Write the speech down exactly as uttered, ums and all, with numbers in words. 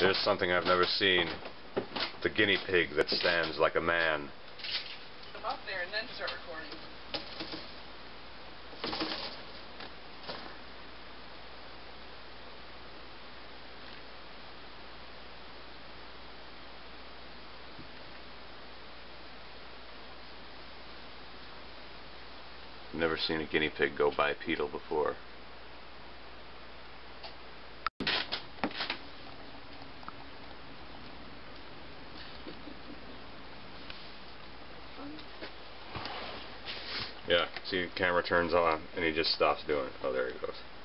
There's something I've never seen. The guinea pig that stands like a man. Come up there and then start recording. Never seen a guinea pig go bipedal before. Yeah, see, the camera turns on and he just stops doing it. Oh, there he goes.